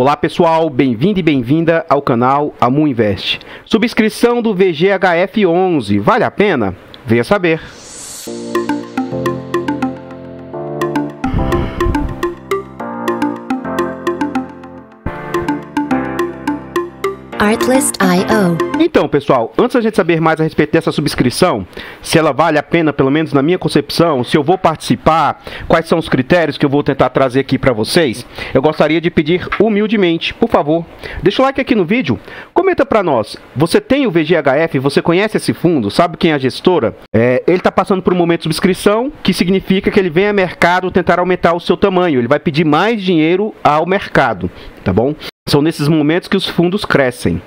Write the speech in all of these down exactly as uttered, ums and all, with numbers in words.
Olá pessoal, bem-vindo e bem-vinda ao canal Amu Invest. Subscrição do V G H F onze, vale a pena? Venha saber! Artlist ponto i o. Então pessoal, antes da gente saber mais a respeito dessa subscrição, se ela vale a pena, pelo menos na minha concepção, se eu vou participar, quais são os critérios que eu vou tentar trazer aqui para vocês, eu gostaria de pedir humildemente, por favor, deixa o like aqui no vídeo, comenta para nós, você tem o V G H F, você conhece esse fundo, sabe quem é a gestora? É, ele está passando por um momento de subscrição, que significa que ele vem a mercado tentar aumentar o seu tamanho, ele vai pedir mais dinheiro ao mercado, tá bom? São nesses momentos que os fundos crescem.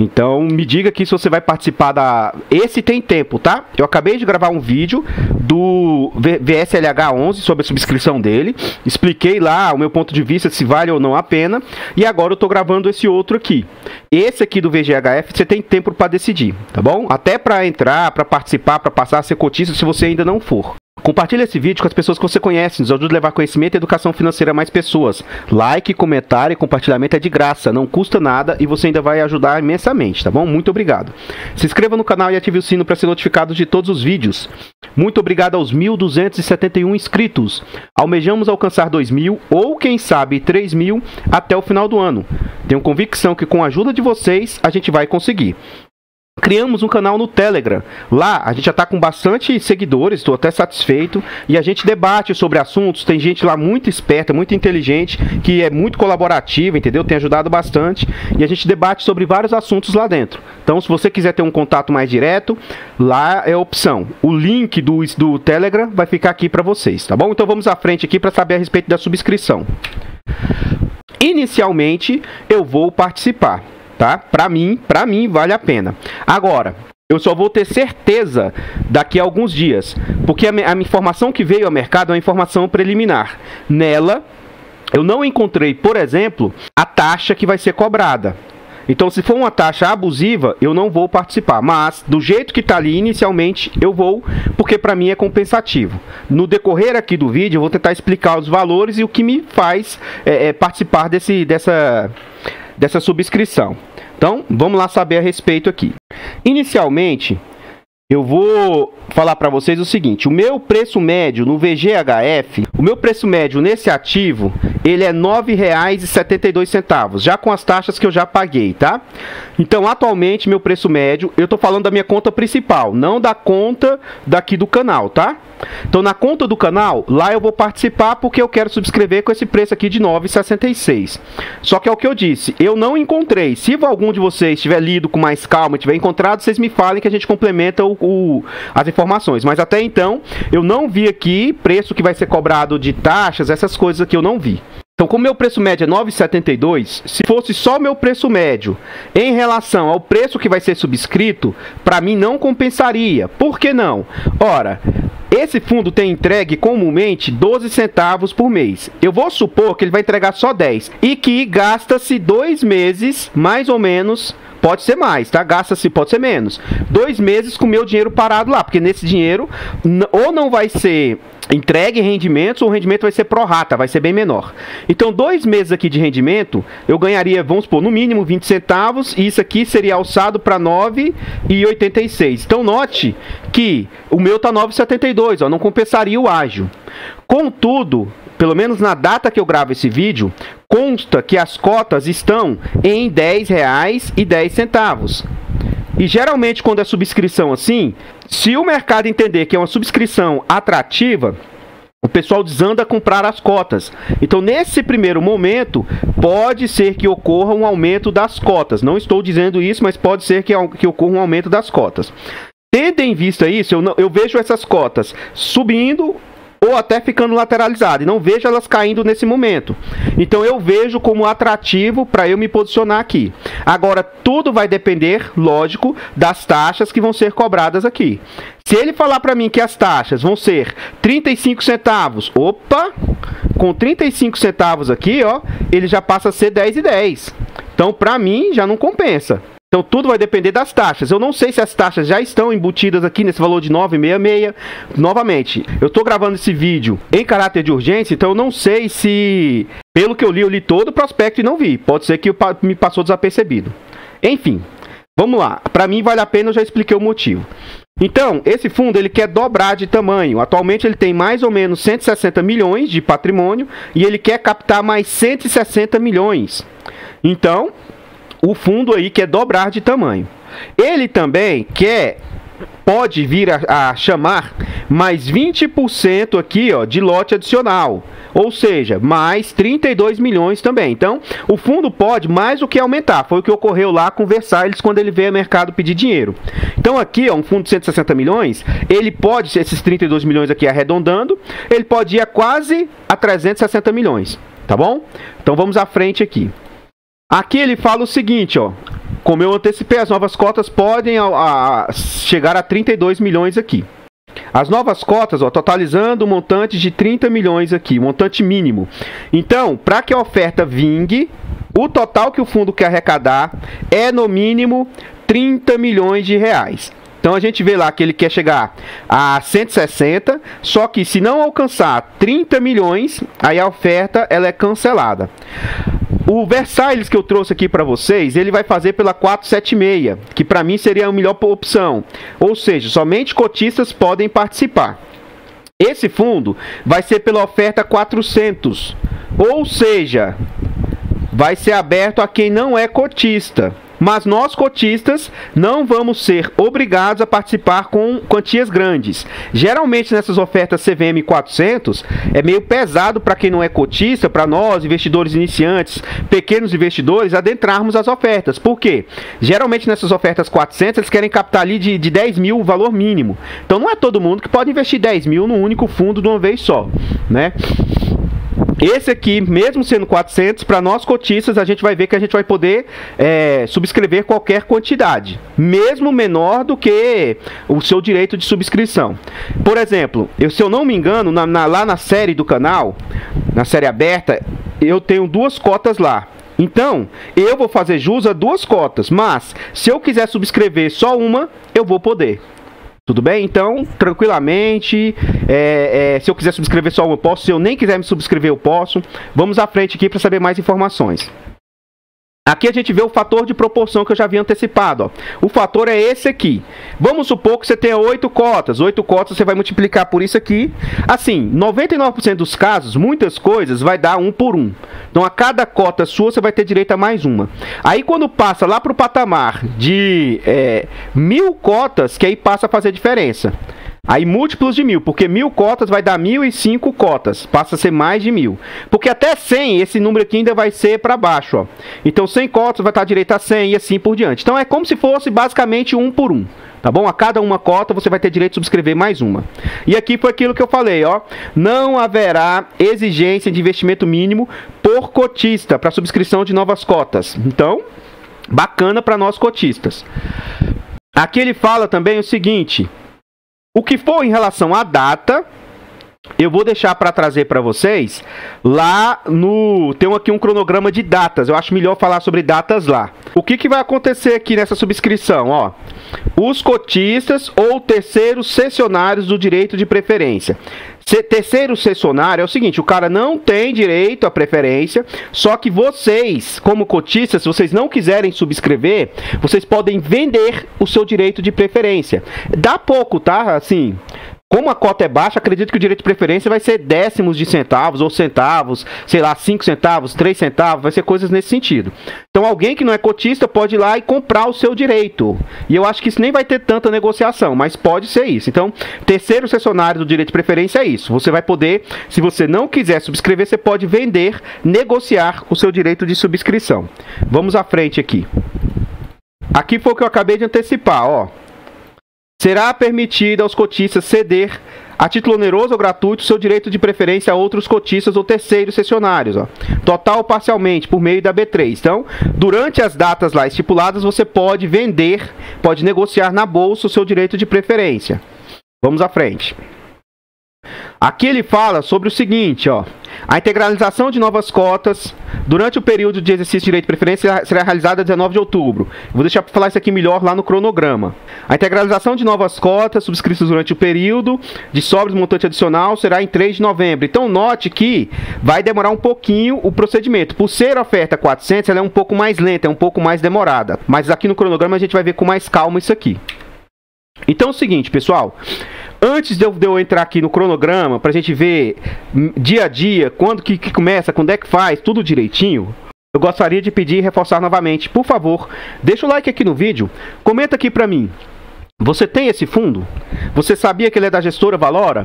Então me diga aqui se você vai participar da... Esse tem tempo, tá? Eu acabei de gravar um vídeo do V S L H onze sobre a subscrição dele. Expliquei lá o meu ponto de vista, se vale ou não a pena. E agora eu tô gravando esse outro aqui. Esse aqui do V G H F você tem tempo para decidir, tá bom? Até para entrar, para participar, para passar, ser cotista se você ainda não for. Compartilhe esse vídeo com as pessoas que você conhece, nos ajuda a levar conhecimento e educação financeira a mais pessoas. Like, comentário e compartilhamento é de graça, não custa nada e você ainda vai ajudar imensamente, tá bom? Muito obrigado. Se inscreva no canal e ative o sino para ser notificado de todos os vídeos. Muito obrigado aos mil duzentos e setenta e um inscritos. Almejamos alcançar dois mil ou, quem sabe, três mil até o final do ano. Tenho convicção que com a ajuda de vocês a gente vai conseguir. Criamos um canal no Telegram, lá a gente já está com bastante seguidores, estou até satisfeito, e a gente debate sobre assuntos, tem gente lá muito esperta, muito inteligente, que é muito colaborativa, entendeu? Tem ajudado bastante, e a gente debate sobre vários assuntos lá dentro. Então se você quiser ter um contato mais direto, lá é a opção. O link do, do Telegram vai ficar aqui para vocês, tá bom? Então vamos à frente aqui para saber a respeito da subscrição. Inicialmente eu vou participar. Tá? Para mim, para mim vale a pena. Agora, eu só vou ter certeza daqui a alguns dias, porque a, a informação que veio ao mercado é uma informação preliminar. Nela, eu não encontrei, por exemplo, a taxa que vai ser cobrada. Então, se for uma taxa abusiva, eu não vou participar. Mas, do jeito que está ali inicialmente, eu vou, porque para mim é compensativo. No decorrer aqui do vídeo, eu vou tentar explicar os valores e o que me faz é, é, participar desse, dessa... dessa subscrição. Então, vamos lá saber a respeito aqui. Inicialmente, eu vou falar para vocês o seguinte, o meu preço médio no V G H F, o meu preço médio nesse ativo, ele é nove reais e setenta e dois centavos, já com as taxas que eu já paguei, tá? Então, atualmente, meu preço médio, eu tô falando da minha conta principal, não da conta daqui do canal, tá? Então, na conta do canal, lá eu vou participar porque eu quero subscrever com esse preço aqui de nove reais e sessenta e seis centavos. Só que é o que eu disse, eu não encontrei. Se algum de vocês tiver lido com mais calma, tiver encontrado, vocês me falem que a gente complementa o, o, as informações. Mas até então, eu não vi aqui preço que vai ser cobrado de taxas, essas coisas aqui eu não vi. Então, como meu preço médio é nove reais e setenta e dois centavos, se fosse só meu preço médio em relação ao preço que vai ser subscrito, para mim não compensaria. Por que não? Ora... esse fundo tem entregue comumente doze centavos por mês. Eu vou supor que ele vai entregar só dez e que gasta-se dois meses, mais ou menos, pode ser mais, tá? Gasta-se, pode ser menos. Dois meses com meu dinheiro parado lá, porque nesse dinheiro ou não vai ser entregue rendimentos ou o rendimento vai ser pro rata, vai ser bem menor. Então, dois meses aqui de rendimento, eu ganharia, vamos supor, no mínimo vinte centavos e isso aqui seria alçado para nove reais e oitenta e seis centavos. Então, note que o meu tá nove reais e setenta e dois centavos. Ó, não compensaria o ágio. Contudo, pelo menos na data que eu gravo esse vídeo, consta que as cotas estão em dez reais e dez centavos. E geralmente quando é subscrição assim, se o mercado entender que é uma subscrição atrativa, o pessoal desanda a comprar as cotas. Então, nesse primeiro momento, pode ser que ocorra um aumento das cotas. Não estou dizendo isso, mas pode ser que, que ocorra um aumento das cotas. Tendo em vista isso, eu, não, eu vejo essas cotas subindo ou até ficando lateralizadas. E não vejo elas caindo nesse momento. Então eu vejo como atrativo para eu me posicionar aqui. Agora, tudo vai depender, lógico, das taxas que vão ser cobradas aqui. Se ele falar para mim que as taxas vão ser trinta e cinco centavos, opa, com trinta e cinco centavos aqui, ó, ele já passa a ser dez reais e dez centavos. Então, para mim, já não compensa. Então tudo vai depender das taxas. Eu não sei se as taxas já estão embutidas aqui nesse valor de nove vírgula sessenta e seis. Novamente, eu estou gravando esse vídeo em caráter de urgência, então eu não sei se... Pelo que eu li, eu li todo o prospecto e não vi. Pode ser que eu me passou desapercebido. Enfim, vamos lá. Para mim vale a pena, eu já expliquei o motivo. Então, esse fundo ele quer dobrar de tamanho. Atualmente ele tem mais ou menos cento e sessenta milhões de patrimônio e ele quer captar mais cento e sessenta milhões. Então... O fundo aí quer dobrar de tamanho. Ele também quer, pode vir a, a chamar mais vinte por cento aqui, ó, de lote adicional. Ou seja, mais trinta e dois milhões também. Então, o fundo pode mais do que aumentar. Foi o que ocorreu lá com o Versalhes quando ele veio ao mercado pedir dinheiro. Então, aqui, ó, um fundo de cento e sessenta milhões, ele pode, esses trinta e dois milhões aqui arredondando, ele pode ir a quase a trezentos e sessenta milhões. Tá bom? Então, vamos à frente aqui. Aqui ele fala o seguinte, ó, como eu antecipei, as novas cotas podem a, a, chegar a trinta e dois milhões aqui. As novas cotas, ó, totalizando um montante de trinta milhões aqui, montante mínimo. Então, para que a oferta vingue, o total que o fundo quer arrecadar é no mínimo trinta milhões de reais. Então a gente vê lá que ele quer chegar a cento e sessenta, só que se não alcançar trinta milhões, aí a oferta ela é cancelada. O Versalhes que eu trouxe aqui para vocês, ele vai fazer pela quatrocentos e setenta e seis, que para mim seria a melhor opção. Ou seja, somente cotistas podem participar. Esse fundo vai ser pela oferta quatrocentos, ou seja, vai ser aberto a quem não é cotista. Mas nós, cotistas, não vamos ser obrigados a participar com quantias grandes. Geralmente, nessas ofertas C V M quatrocentos, é meio pesado para quem não é cotista, para nós, investidores iniciantes, pequenos investidores, adentrarmos as ofertas. Por quê? Geralmente, nessas ofertas quatrocentos, eles querem captar ali de, de dez mil o valor mínimo. Então, não é todo mundo que pode investir dez mil num único fundo de uma vez só, né? Esse aqui, mesmo sendo quatrocentos, para nós cotistas, a gente vai ver que a gente vai poder é, subscrever qualquer quantidade, mesmo menor do que o seu direito de subscrição. Por exemplo, eu, se eu não me engano, na, na, lá na série do canal, na série aberta, eu tenho duas cotas lá. Então, eu vou fazer jus a duas cotas, mas se eu quiser subscrever só uma, eu vou poder. Tudo bem? Então, tranquilamente, é, é, se eu quiser subscrever só eu posso, se eu nem quiser me subscrever eu posso. Vamos à frente aqui para saber mais informações. Aqui a gente vê o fator de proporção que eu já havia antecipado, ó. O fator é esse aqui. Vamos supor que você tenha oito cotas. oito cotas você vai multiplicar por isso aqui. Assim, noventa e nove por cento dos casos, muitas coisas, vai dar um por um. Então, a cada cota sua, você vai ter direito a mais uma. Aí, quando passa lá para o patamar de é, mil cotas, que aí passa a fazer diferença. Aí múltiplos de mil, porque mil cotas vai dar mil e cinco cotas, passa a ser mais de mil. Porque até cem, esse número aqui ainda vai ser para baixo, ó. Então cem cotas vai estar direito a cem e assim por diante. Então é como se fosse basicamente um por um, tá bom? A cada uma cota você vai ter direito de subscrever mais uma. E aqui foi aquilo que eu falei, ó. Não haverá exigência de investimento mínimo por cotista para subscrição de novas cotas. Então, bacana para nós cotistas. Aqui ele fala também o seguinte... O que for em relação à data, eu vou deixar para trazer para vocês lá no... Tem aqui um cronograma de datas, eu acho melhor falar sobre datas lá. O que, que vai acontecer aqui nessa subscrição? Ó, os cotistas ou terceiros cessionários do direito de preferência. Terceiro cessionário é o seguinte, o cara não tem direito à preferência, só que vocês, como cotistas, se vocês não quiserem subscrever, vocês podem vender o seu direito de preferência. Dá pouco, tá? Assim, como a cota é baixa, acredito que o direito de preferência vai ser décimos de centavos ou centavos, sei lá, cinco centavos, três centavos, vai ser coisas nesse sentido. Então alguém que não é cotista pode ir lá e comprar o seu direito. E eu acho que isso nem vai ter tanta negociação, mas pode ser isso. Então, terceiro cessionário do direito de preferência é isso. Você vai poder, se você não quiser subscrever, você pode vender, negociar o seu direito de subscrição. Vamos à frente aqui. Aqui foi o que eu acabei de antecipar, ó. Será permitido aos cotistas ceder a título oneroso ou gratuito seu direito de preferência a outros cotistas ou terceiros cessionários, ó. Total ou parcialmente, por meio da B três. Então, durante as datas lá estipuladas, você pode vender, pode negociar na bolsa o seu direito de preferência. Vamos à frente. Aqui ele fala sobre o seguinte, ó, A integralização de novas cotas durante o período de exercício de direito de preferência será realizada dezenove de outubro. Vou deixar para falar isso aqui melhor lá no cronograma. A integralização de novas cotas subscritas durante o período de sobres montante adicional será em três de novembro. Então note que vai demorar um pouquinho o procedimento. Por ser a oferta quatrocentos, ela é um pouco mais lenta, é um pouco mais demorada. Mas aqui no cronograma a gente vai ver com mais calma isso aqui. Então é o seguinte, pessoal. Antes de eu, de eu entrar aqui no cronograma, para a gente ver dia a dia, quando que, que começa, quando é que faz, tudo direitinho, eu gostaria de pedir e reforçar novamente. Por favor, deixa o like aqui no vídeo, comenta aqui para mim. Você tem esse fundo? Você sabia que ele é da gestora Valora?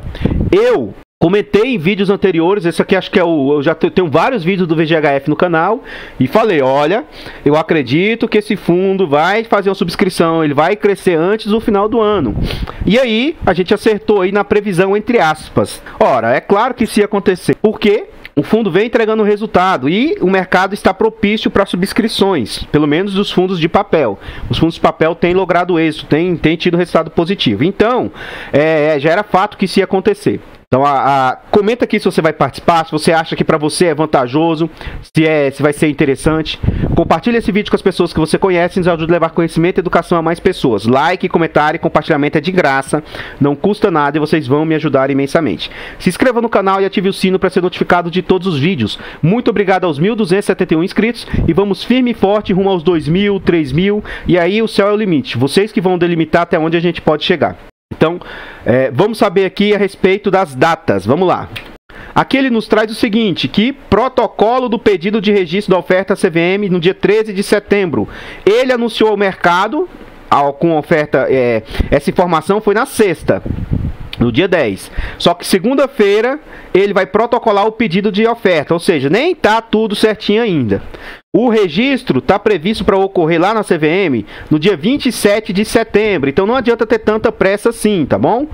Eu comentei em vídeos anteriores, esse aqui acho que é o... Eu já tenho vários vídeos do V G H F no canal e falei, olha, eu acredito que esse fundo vai fazer uma subscrição, ele vai crescer antes do final do ano. E aí, a gente acertou aí na previsão, entre aspas. Ora, é claro que isso ia acontecer, porque o fundo vem entregando resultado e o mercado está propício para subscrições, pelo menos dos fundos de papel. Os fundos de papel têm logrado êxito, têm, têm tido resultado positivo. Então, é, já era fato que isso ia acontecer. Então, a, a, comenta aqui se você vai participar, se você acha que para você é vantajoso, se, é, se vai ser interessante. Compartilha esse vídeo com as pessoas que você conhece e nos ajude a levar conhecimento e educação a mais pessoas. Like, comentário e compartilhamento é de graça, não custa nada e vocês vão me ajudar imensamente. Se inscreva no canal e ative o sino para ser notificado de todos os vídeos. Muito obrigado aos mil duzentos e setenta e um inscritos e vamos firme e forte rumo aos dois mil, três mil e aí o céu é o limite. Vocês que vão delimitar até onde a gente pode chegar. Então, é, vamos saber aqui a respeito das datas. Vamos lá. Aqui ele nos traz o seguinte, que protocolo do pedido de registro da oferta C V M no dia treze de setembro. Ele anunciou ao mercado, ao, com oferta, é, essa informação foi na sexta, no dia dez. Só que segunda-feira ele vai protocolar o pedido de oferta, ou seja, nem tá tudo certinho ainda. O registro está previsto para ocorrer lá na C V M no dia vinte e sete de setembro. Então não adianta ter tanta pressa assim, tá bom?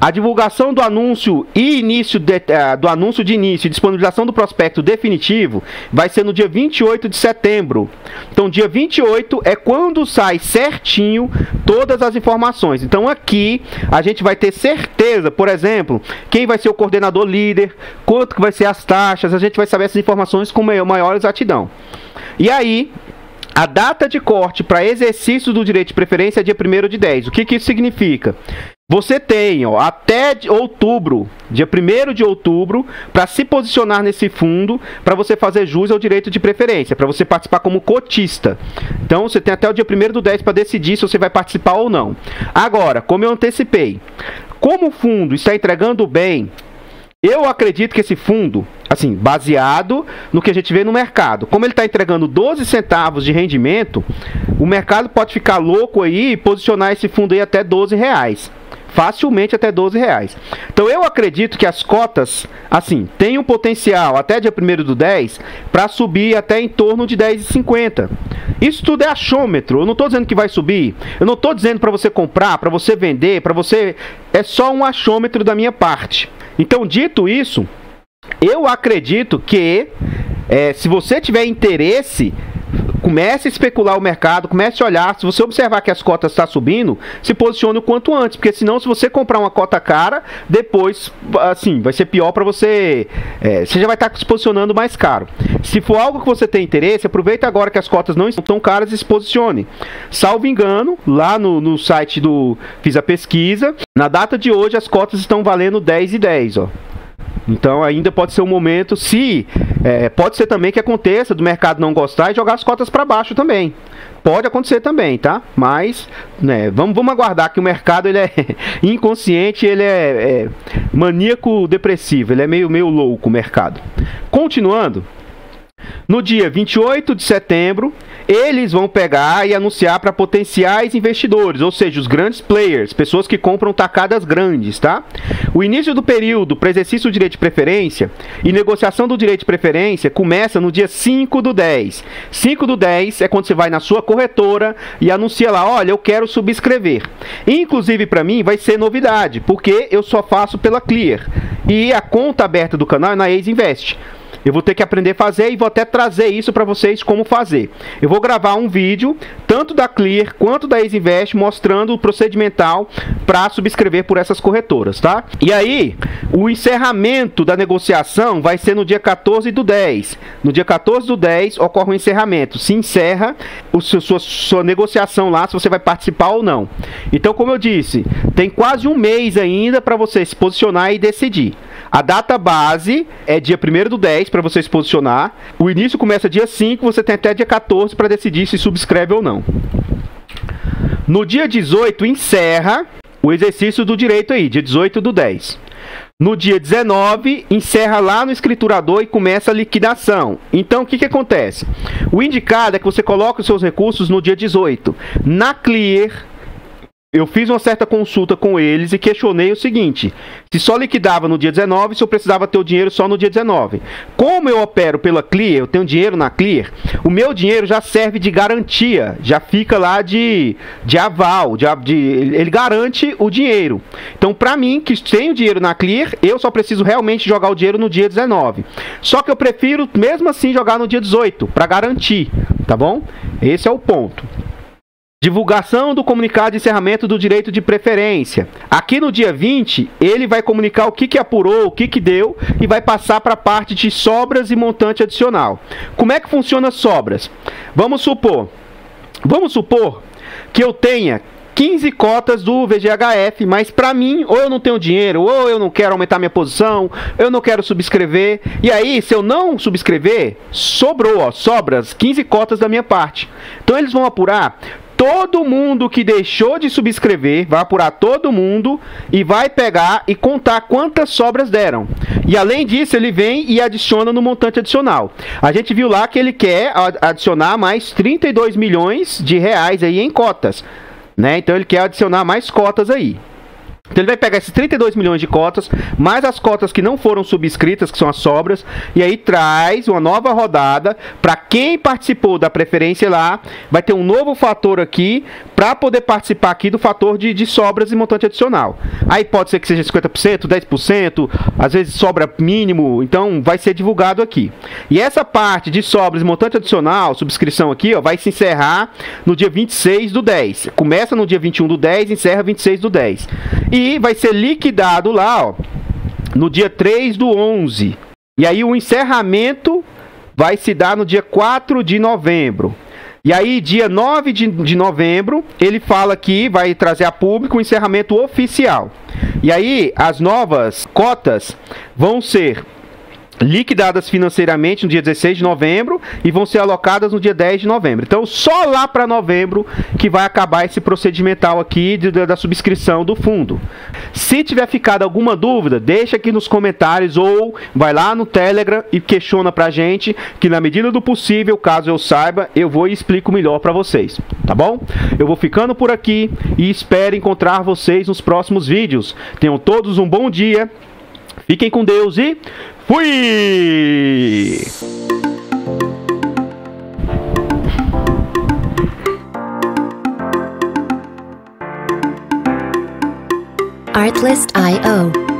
A divulgação do anúncio e início de, uh, do anúncio de início e disponibilização do prospecto definitivo vai ser no dia vinte e oito de setembro. Então dia vinte e oito é quando sai certinho todas as informações. Então aqui a gente vai ter certeza, por exemplo, quem vai ser o coordenador líder, quanto que vai ser as taxas, a gente vai saber essas informações com maior exatidão. E aí, a data de corte para exercício do direito de preferência é dia primeiro de dez. O que, que isso significa? Você tem, ó, até outubro, dia primeiro de outubro, para se posicionar nesse fundo, para você fazer jus ao direito de preferência, para você participar como cotista. Então, você tem até o dia primeiro do dez para decidir se você vai participar ou não. Agora, como eu antecipei, como o fundo está entregando bem, eu acredito que esse fundo, assim, baseado no que a gente vê no mercado, como ele está entregando doze centavos de rendimento, o mercado pode ficar louco aí e posicionar esse fundo aí até doze reais. Facilmente até doze reais. Então eu acredito que as cotas, assim, tem um potencial até dia primeiro do dez para subir até em torno de dez e cinquenta. Isso tudo é achômetro. Eu não estou dizendo que vai subir. Eu não estou dizendo para você comprar, para você vender, para você... É só um achômetro da minha parte. Então, dito isso, eu acredito que é, se você tiver interesse, comece a especular o mercado, comece a olhar. Se você observar que as cotas estão subindo, se posicione o quanto antes, porque senão se você comprar uma cota cara, depois, assim, vai ser pior para você, é, você já vai estar se posicionando mais caro. Se for algo que você tem interesse, aproveita agora que as cotas não estão tão caras e se posicione. Salvo engano, lá no, no site do... Fiz a pesquisa, na data de hoje as cotas estão valendo dez e dez, ó. Então ainda pode ser um momento, se é, pode ser também que aconteça do mercado não gostar e jogar as cotas para baixo também. Pode acontecer também, tá? Mas né, vamos, vamos aguardar que o mercado ele é inconsciente, ele é, é maníaco depressivo, ele é meio, meio louco o mercado. Continuando, no dia vinte e oito de setembro, eles vão pegar e anunciar para potenciais investidores, ou seja, os grandes players, pessoas que compram tacadas grandes, tá? O início do período para exercício do direito de preferência e negociação do direito de preferência começa no dia cinco do dez. cinco do dez é quando você vai na sua corretora e anuncia lá, olha, eu quero subscrever. Inclusive, para mim, vai ser novidade, porque eu só faço pela Clear. E a conta aberta do canal é na Exinvest. Eu vou ter que aprender a fazer e vou até trazer isso para vocês como fazer. Eu vou gravar um vídeo, tanto da Clear quanto da Exinvest, mostrando o procedimental para subscrever por essas corretoras, tá? E aí, o encerramento da negociação vai ser no dia quatorze do dez. No dia quatorze do dez ocorre o encerramento. Se encerra o seu, sua, sua negociação lá, se você vai participar ou não. Então, como eu disse, tem quase um mês ainda para você se posicionar e decidir. A data base é dia primeiro do dez para você se posicionar. O início começa dia cinco, você tem até dia quatorze para decidir se subscreve ou não. No dia dezoito encerra o exercício do direito aí, dia dezoito do dez. No dia dezenove, encerra lá no escriturador e começa a liquidação. Então, o que que acontece? O indicado é que você coloque os seus recursos no dia dezoito. Na Clear, eu fiz uma certa consulta com eles e questionei o seguinte: se só liquidava no dia dezenove, se eu precisava ter o dinheiro só no dia dezenove. Como eu opero pela Clear, eu tenho dinheiro na Clear, o meu dinheiro já serve de garantia, já fica lá de, de aval, de, de, ele garante o dinheiro. Então, para mim, que tenho dinheiro na Clear, eu só preciso realmente jogar o dinheiro no dia dezenove. Só que eu prefiro, mesmo assim, jogar no dia dezoito, para garantir, tá bom? Esse é o ponto. Divulgação do comunicado de encerramento do direito de preferência. Aqui no dia vinte, ele vai comunicar o que que apurou, o que que deu, e vai passar para a parte de sobras e montante adicional. Como é que funciona as sobras? Vamos supor, vamos supor que eu tenha quinze cotas do V G H F, mas para mim, ou eu não tenho dinheiro, ou eu não quero aumentar minha posição, eu não quero subscrever. E aí, se eu não subscrever, sobrou, ó, sobras quinze cotas da minha parte. Então eles vão apurar todo mundo que deixou de subscrever, vai apurar todo mundo e vai pegar e contar quantas sobras deram. E além disso, ele vem e adiciona no montante adicional. A gente viu lá que ele quer adicionar mais trinta e dois milhões de reais aí em cotas, né? Então ele quer adicionar mais cotas aí. Então ele vai pegar esses trinta e dois milhões de cotas, mais as cotas que não foram subscritas, que são as sobras, e aí traz uma nova rodada para quem participou da preferência lá. Vai ter um novo fator aqui para poder participar aqui do fator de, de sobras e montante adicional. Aí pode ser que seja cinquenta por cento, dez por cento, às vezes sobra mínimo, então vai ser divulgado aqui. E essa parte de sobras e montante adicional, subscrição aqui, ó, vai se encerrar no dia vinte e seis do dez. Começa no dia vinte e um do dez, encerra vinte e seis do dez. E E vai ser liquidado lá, ó, no dia três do onze. E aí o encerramento vai se dar no dia quatro de novembro. E aí dia nove de novembro ele fala que vai trazer a público o encerramento oficial. E aí as novas cotas vão ser liquidadas financeiramente no dia dezesseis de novembro e vão ser alocadas no dia dez de novembro. Então, só lá para novembro que vai acabar esse procedimental aqui de, de, da subscrição do fundo. Se tiver ficado alguma dúvida, deixa aqui nos comentários ou vai lá no Telegram e questiona pra gente, que na medida do possível, caso eu saiba, eu vou e explico melhor para vocês, tá bom? Eu vou ficando por aqui e espero encontrar vocês nos próximos vídeos. Tenham todos um bom dia, fiquem com Deus e fui! Artlist ponto i o